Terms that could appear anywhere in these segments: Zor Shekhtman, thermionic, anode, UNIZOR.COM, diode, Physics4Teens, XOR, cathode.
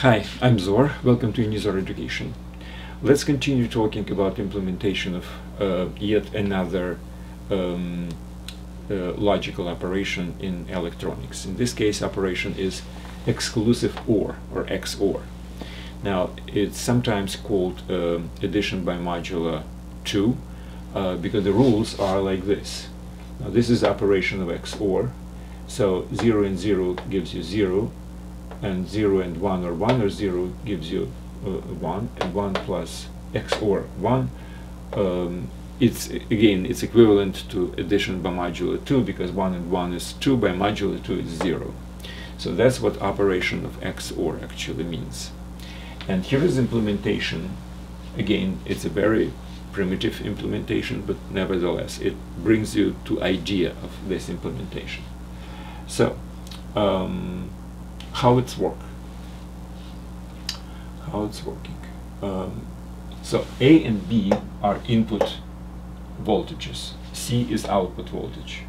Hi, I'm Zor. Welcome to UNIZOR Education. Let's continue talking about implementation of yet another logical operation in electronics. In this case, operation is exclusive OR or XOR. Now, it's sometimes called addition by modular 2 because the rules are like this. Now, this is operation of XOR. So 0 and 0 gives you 0. And 0 and 1 or 0 gives you 1, and 1 plus XOR 1. It's equivalent to addition by modular 2 because 1 and 1 is 2, by modular 2 is 0. So that's what operation of XOR actually means. And here is implementation. Again, it's a very primitive implementation, but nevertheless it brings you to idea of this implementation. So how it's working. So A and B are input voltages, C is output voltage,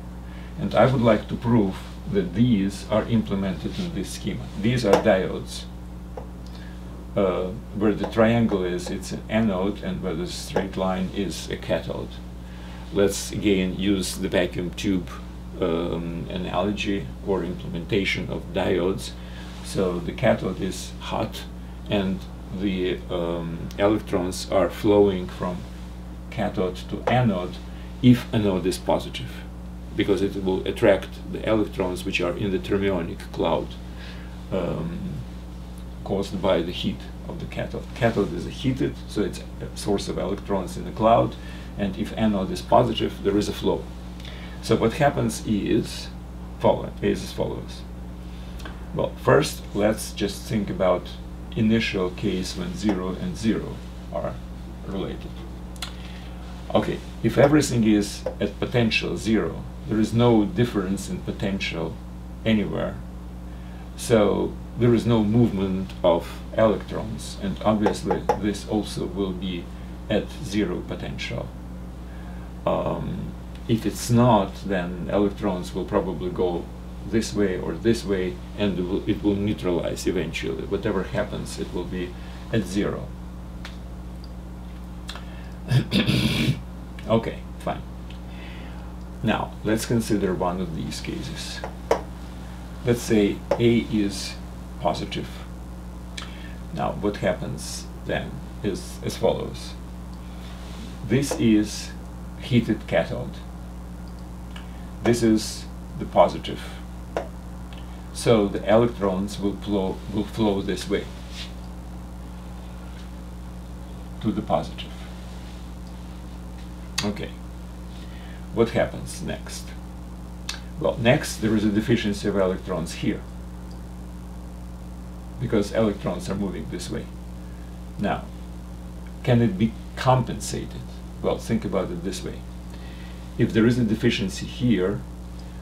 and I would like to prove that these are implemented in this schema. These are diodes. Where the triangle is, it's an anode, and where the straight line is a cathode. Let's again use the vacuum tube analogy or implementation of diodes. So the cathode is hot and the electrons are flowing from cathode to anode if anode is positive, because it will attract the electrons which are in the thermionic cloud caused by the heat of the cathode. Cathode is heated, so it's a source of electrons in the cloud, and if anode is positive, there is a flow. So what happens is as follows. Well, first, let's just think about initial case when 0 and 0 are related. Okay, if everything is at potential 0, there is no difference in potential anywhere. So there is no movement of electrons, and obviously this also will be at 0 potential. If it's not, then electrons will probably go this way or this way, and it will neutralize eventually. Whatever happens, it will be at 0. Okay, fine. Now, let's consider one of these cases. Let's say A is positive. Now, what happens then is as follows. This is heated cathode. This is the positive. So the electrons will flow this way to the positive. Okay. What happens next? Well, next there is a deficiency of electrons here, because electrons are moving this way. Now, can it be compensated? Well, think about it this way. If there is a deficiency here,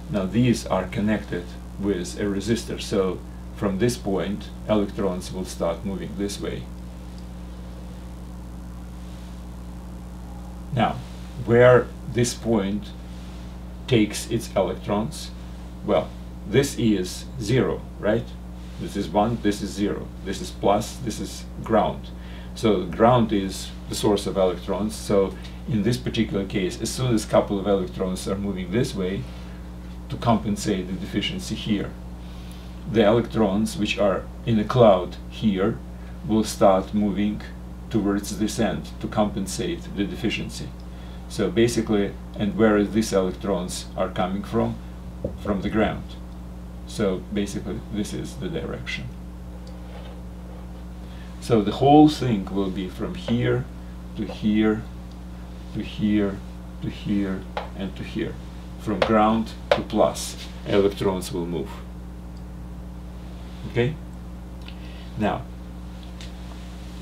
now these are connected with a resistor, so from this point electrons will start moving this way. Now, where this point takes its electrons, well, this is 0, right? This is 1, this is 0, this is plus, this is ground. So the ground is the source of electrons, so in this particular case, as soon as a couple of electrons are moving this way to compensate the deficiency here, the electrons which are in the cloud here will start moving towards this end to compensate the deficiency. So basically, and where these electrons are coming from? From the ground. So basically this is the direction. So the whole thing will be from here, to here, to here, to here, and to here. From ground to plus, electrons will move. Okay? Now,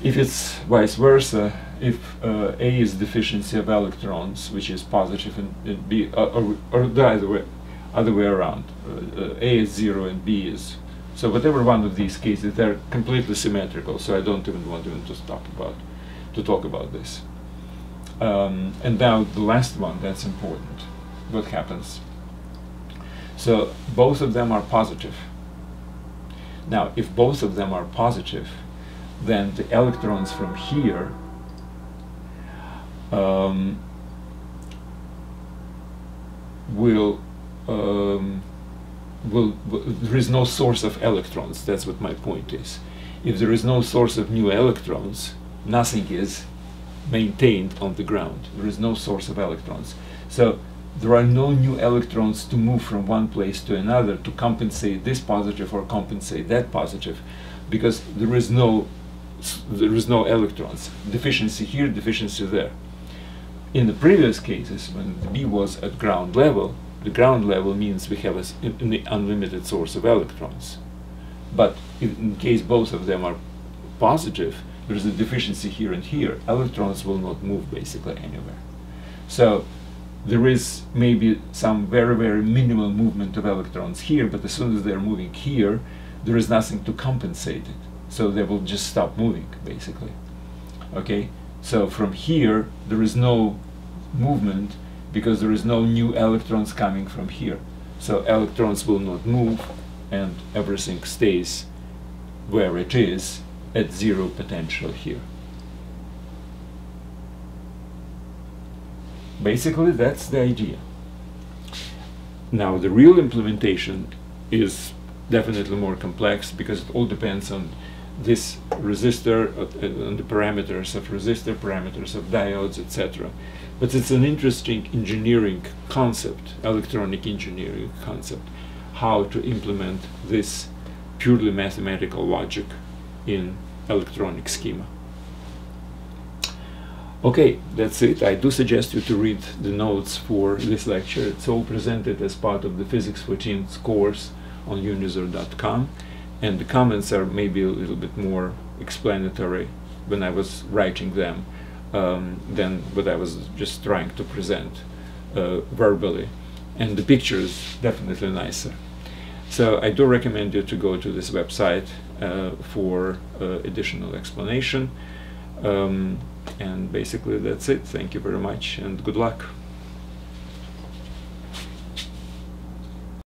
if it's vice versa, if A is deficiency of electrons, which is positive, and B, or the other way around, A is 0 and B is. So whatever one of these cases, they're completely symmetrical, so I don't even want to talk about this. And now the last one, that's important. What happens? So both of them are positive. Now, if both of them are positive, then the electrons from here there is no source of electrons. That's what my point is. If there is no source of new electrons, nothing is maintained on the ground. There is no source of electrons. So there are no new electrons to move from one place to another to compensate this positive or compensate that positive, because there is no electrons. Deficiency here, deficiency there. In the previous cases, when the B was at ground level, the ground level means we have an unlimited source of electrons. But in case both of them are positive, there is a deficiency here and here. Electrons will not move basically anywhere. So there is maybe some very, very minimal movement of electrons here, but as soon as they're moving here, there is nothing to compensate it. So they will just stop moving basically. Okay? So from here, there is no movement because there is no new electrons coming from here. So electrons will not move and everything stays where it is at zero potential here. Basically, that's the idea. Now, the real implementation is definitely more complex because it all depends on this resistor, on the parameters of resistor, parameters of diodes, etc. But it's an interesting engineering concept, electronic engineering concept, how to implement this purely mathematical logic in electronic schema. Okay, that's it. I do suggest you to read the notes for this lecture. It's all presented as part of the Physics4Teens course on UNIZOR.COM, and the comments are maybe a little bit more explanatory when I was writing them than what I was just trying to present verbally. And the picture is definitely nicer. So I do recommend you to go to this website for additional explanation. And basically that's it. Thank you very much and good luck.